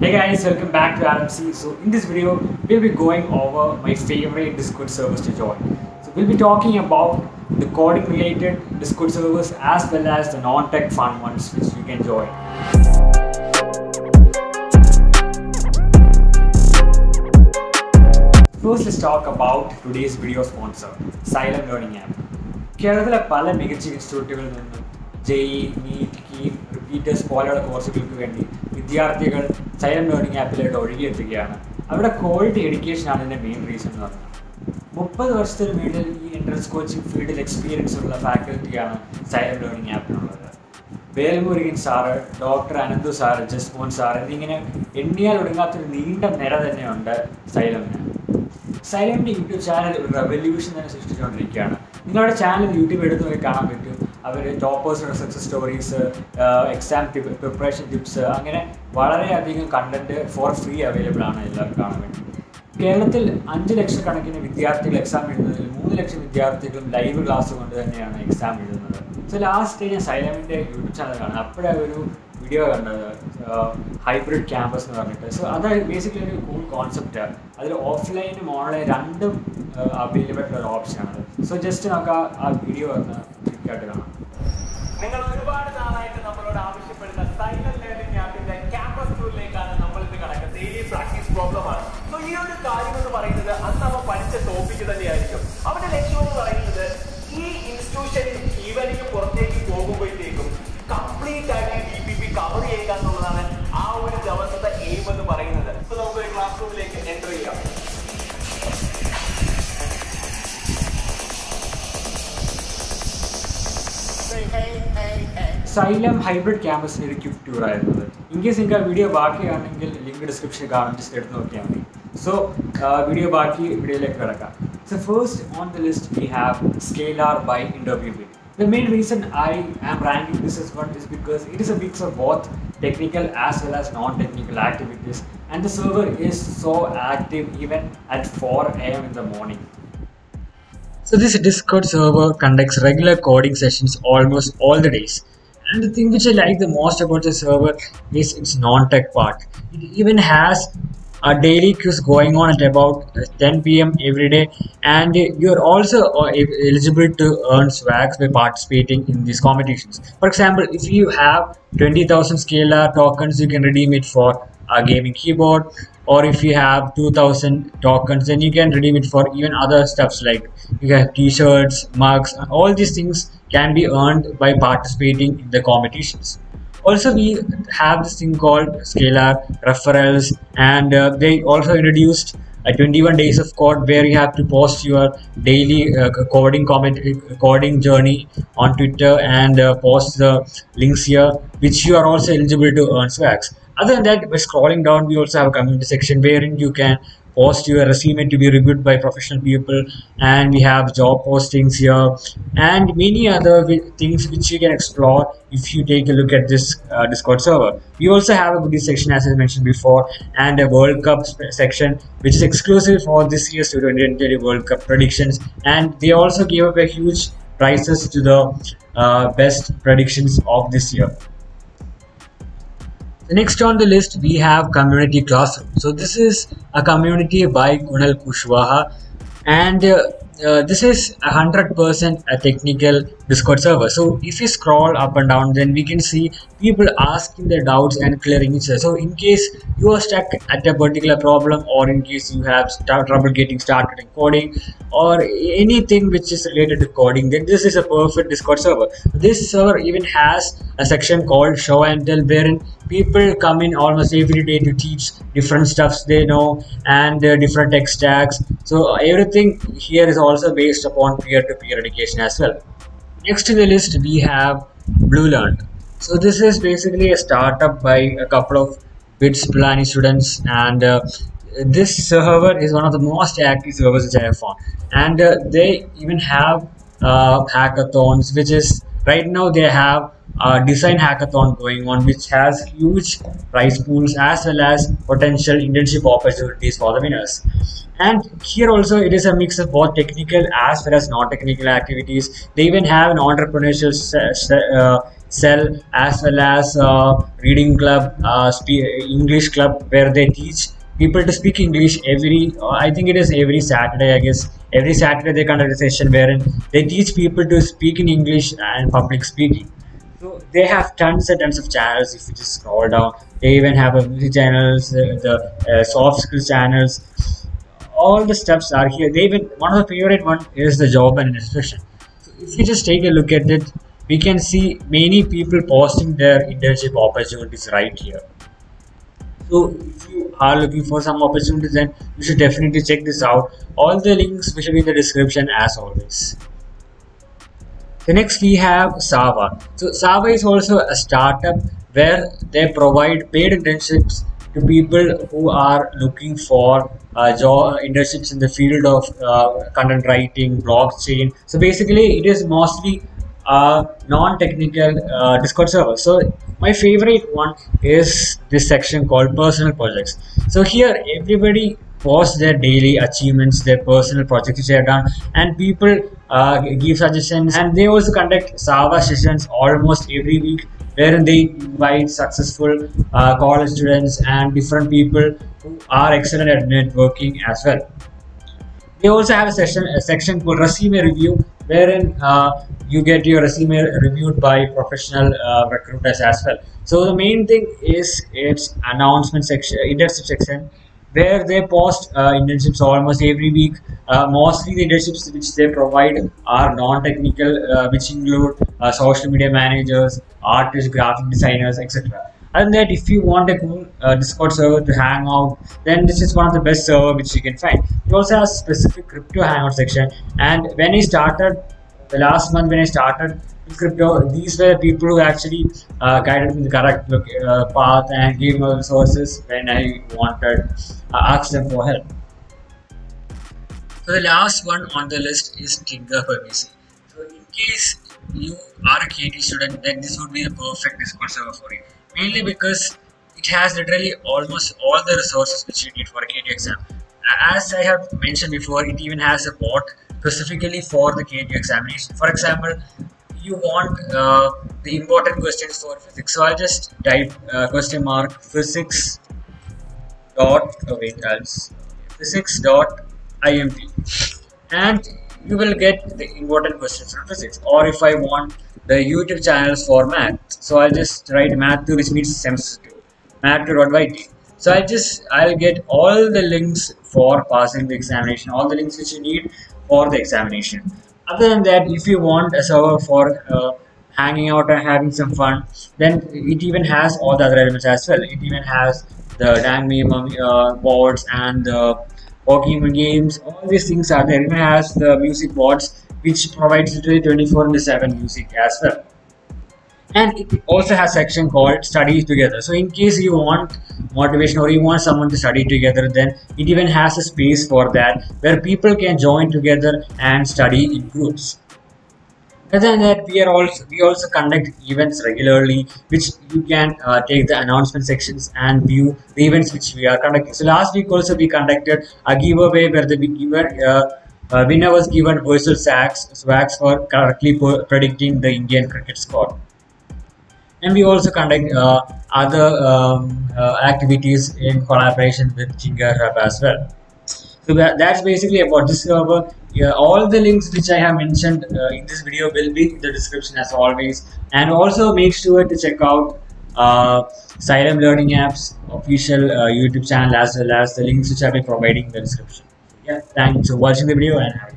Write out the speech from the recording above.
Hey guys, welcome back to Adamsy. So in this video, we'll be going over my favorite Discord servers to join. So we'll be talking about the coding related Discord servers as well as the non-tech fun ones which you can join. First, let's talk about today's video sponsor, Xylem Learning App. കേരളത്തിലെ പല മികച്ച ഇൻസ്റ്റിറ്റ്യൂട്ടുകളിൽ നിന്നും JEE, NEET, KEAM, repeaters പോലെയുള്ള കോഴ്സുകൾക്ക് വേണ്ടി വിദ്യാർത്ഥികൾ Xylem Learning ആപ്പിലേക്ക് ഒഴുകിയെത്തുകയാണ്. അവിടെ quality എഡ്യൂക്കേഷനാണ് എൻ്റെ മെയിൻ റീസൺ എന്ന് പറഞ്ഞത്. 30 വർഷത്തിന് വീട്ടിൽ ഈ എൻട്രൻസ് കോച്ചിങ് ഫീൽഡിൽ എക്സ്പീരിയൻസ് ഉള്ള ഫാക്കൽറ്റിയാണ് Xylem Learning ആപ്പിനുള്ളത്. Velmurugan sir, doctor Ananthu sir, Jasmon sir എന്നിങ്ങനെ എണ്ണിയാൽ ഒടുങ്ങാത്തൊരു നീണ്ട നിര തന്നെയുണ്ട് Xylemന്. Xylemൻ്റെ യൂട്യൂബ് ചാനൽ ഒരു റെവല്യൂഷൻ തന്നെ സൃഷ്ടിച്ചുകൊണ്ടിരിക്കുകയാണ്. നിങ്ങളുടെ ചാനൽ യൂട്യൂബ് എടുത്ത് നോക്കി കാണാൻ പറ്റും. അവർ ടോപ്പേഴ്സിൻ്റെ success stories, exam preparation tips, അങ്ങനെ വളരെയധികം കണ്ടൻറ്റ് ഫോർ ഫ്രീ അവൈലബിൾ ആണ് എല്ലാവർക്കും കാണാൻ വേണ്ടി. കേരളത്തിൽ 5 ലക്ഷക്കണക്കിന് വിദ്യാർത്ഥികൾ എക്സാം എഴുതുന്നതിൽ 3 ലക്ഷം വിദ്യാർത്ഥികളും ലൈവ് ക്ലാസ് കൊണ്ട് തന്നെയാണ് എക്സാം എഴുതുന്നത്. സോ ലാസ്റ്റ് ഞാൻ Xylemൻ്റെ യൂട്യൂബ് ചാനൽ കാണാം. അപ്പോഴേ ഒരു വീഡിയോ കണ്ടത് ഹൈബ്രിഡ് ക്യാമ്പസ് എന്ന് പറഞ്ഞിട്ട്. സോ അത് ബേസിക്കലി ഒരു കൂൾ കോൺസെപ്റ്റാണ്. അതിൽ ഓഫ്ലൈനും ഓൺലൈൻ രണ്ടും അവൈലബിൾ ആയിട്ടുള്ള ഓപ്ഷനാണ്. സോ ജസ്റ്റ് നമുക്ക് ആ വീഡിയോ ഒന്ന് ക്ലിക്കായിട്ട് കാണാം. നിങ്ങൾ ഒരുപാട് നാളായിട്ട് നമ്മളോട് ആവശ്യപ്പെടുന്ന Xylem ലേണിംഗ് ആപ്പിന്റെ ക്യാമ്പസ് ടൂറിലേക്കാണ് നമ്മൾ ഇത് കടക്കുന്നത്. ഡെയിലി പ്രാക്ടീസ് പ്രോബ്ലമാണ്. സോ ഈ ഒരു കാര്യം എന്ന് പറയുന്നത് അന്ന് അവ പഠിച്ച ടോപ്പിക്ക് തന്നെയായിരിക്കും. അവരുടെ ലക്ഷ്യം എന്ന് പറയുന്നത് ഈ ഇൻസ്റ്റിറ്റ്യൂഷനിൽ ഈവനിക്ക് പുറത്തേക്ക് പോകുമ്പോഴത്തേക്കും കംപ്ലീറ്റ് ആയിട്ട് DPP കവർ ചെയ്യുക എന്നുള്ളതാണ് ആ ഒരു ദിവസത്തെ എയിം എന്ന് പറയുന്നത്. ഇപ്പൊ നമുക്കൊരു ക്ലാസ് റൂമിലേക്ക് എൻ്റർ ചെയ്യാം. Xylem ഹൈബ്രിഡ് ക്യാമ്പസിന് ഒരു ക്വിക്ക് ടൂർ ആയിരുന്നത്. ഇൻ കേസ് നിങ്ങൾക്ക് ആ വീഡിയോ ബാക്കിയാണെങ്കിൽ ലിങ്ക് ഡിസ്ക്രിപ്ഷൻ കാണാൻ ജസ്റ്റ് എടുത്ത് നോക്കിയാൽ മതി. സോ വീഡിയോ ബാക്കി വീഡിയോയിലേക്ക് കിടക്കാം. So first on the list we have Scalar by Interview Bin. The main reason I am ranking this as one is because it is a mix of both technical as well as non-technical activities and the server is so active even at 4 AM in the morning. So this Discord server conducts regular coding sessions almost all the days. And the thing which I like the most about the server is its non-tech part. It even has a daily quiz going on at about 10 PM every day. And you are also eligible to earn swags by participating in these competitions. For example, if you have 20,000 Scalar tokens, you can redeem it for a gaming keyboard. Or if you have 2,000 tokens, then you can redeem it for even other stuffs like you have t-shirts, mugs, and all these things can be earned by participating in the competitions. Also, we have this thing called Scalar referrals, and they also introduced 21 days of code where you have to post your daily coding journey on Twitter and post the links here, which you are also eligible to earn swags. Other than that, by scrolling down, we also have a community section wherein you can post your resume to be reviewed by professional people, and we have job postings here and many other things which you can explore if you take a look at this Discord server. We also have a goodies section, as I mentioned before, and a World Cup section which is exclusive for this year's 2020 World Cup predictions, and they also gave up a huge prizes to the best predictions of this year. Next on the list, we have Community Classroom. So this is a community by Kunal Kushwaha, and this is 100% a technical Discord server. So if you scroll up and down, then we can see people asking their doubts and clearing each other. So in case you are stuck at a particular problem, or in case you have trouble getting started in coding, or anything which is related to coding, then this is a perfect Discord server. This server even has a section called Show and Tell, wherein people come in almost every day to teach different stuffs they know and different tech stacks. So everything here is also based upon peer-to-peer education as well. Next to the list, we have BlueLearn. So this is basically a startup by a couple of BITS Pilani students, and this server is one of the most active servers which I have found. And they even have hackathons, which is right now they have a design hackathon going on, which has huge prize pools as well as potential internship opportunities for the winners. And here also it is a mix of both technical as well as non-technical activities. They even have an entrepreneurial cell, as well as reading club, English club, where they teach people to speak English every, I think it is every Saturday, I guess. Every Saturday they conduct a session wherein they teach people to speak in English and public speaking. So they have tons and tons of channels. If you just scroll down, they even have music channels, the soft skills channels. All the steps are here. They even, one of the favorite one is the job and instruction. So if you just take a look at it, we can see many people posting their internship opportunities right here. So if you are looking for some opportunities, then you should definitely check this out. All the links will be in the description as always. The next we have Sava. So Sava is also a startup where they provide paid internships to people who are looking for job internships in the field of content writing, blockchain. So basically it is mostly non-technical Discord server. So my favorite one is this section called personal projects. So here everybody posts their daily achievements, their personal projects which they have done, and people give suggestions, and they also conduct Sava sessions almost every week, wherein they invite successful college students and different people who are excellent at networking as well. They also have a section called resume review, wherein you get your resume reviewed by professional recruiters as well. So the main thing is its announcement section, internship section, where they post internships almost every week. Mostly the internships which they provide are non-technical, which include social media managers, artists, graphic designers, etc. And that if you want a cool Discord server to hang out, then this is one of the best server which you can find. It also has specific crypto hangout section, and when I started the last month, when I started crypto, these were people who actually guided me the correct path and gave me resources when I wanted, asked them for help. So the last one on the list is Tinkerhub MEC. So in case you are a KT student, then this would be the perfect Discord server for you. Mainly because it has literally almost all the resources which you need for a KTU exam. As I have mentioned before, it even has a bot specifically for the KTU examination. For example, you want the important questions for physics. So I'll just type question mark physics dot, oh wait, physics dot IMP, and you will get the important questions for physics. Or if I want the YouTube channels for math, so I'll just write math2, which means semester 2, math2.yt. So I'll get all the links for passing the examination, all the links which you need for the examination. Other than that, if you want a server for hanging out and having some fun, then it even has all the other elements as well. It even has the Dang Meme boards and the Pokemon games. All these things are there. It even has the music boards, which provides literally 24/7 music as well. And it also has a section called study together. So in case you want motivation or you want someone to study together, then it even has a space for that, where people can join together and study in groups. Other than that, we also conduct events regularly, which you can take the announcement sections and view the events which we are conducting. So last week also we conducted a giveaway where the giver winner was given virtual swags for correctly predicting the Indian cricket score. And we also conduct other activities in collaboration with Tinkerhub as well. So that's basically about this server. Yeah, all the links which I have mentioned in this video will be in the description as always. And also make sure to check out Xylem Learning App's official YouTube channel, as well as the links which I will be providing in the description. Yeah, thanks for watching the video and have a